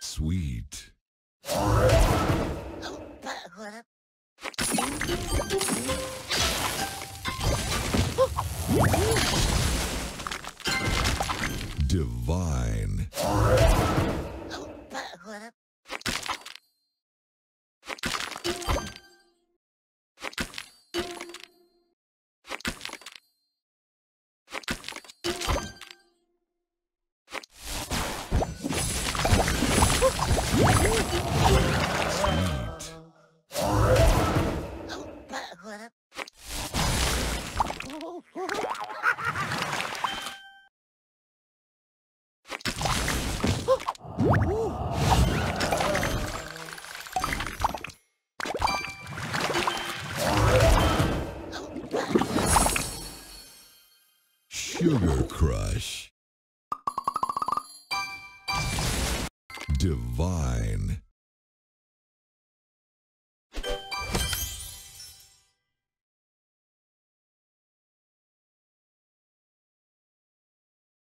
Sweet. Divine. Sugar Crush. Divine.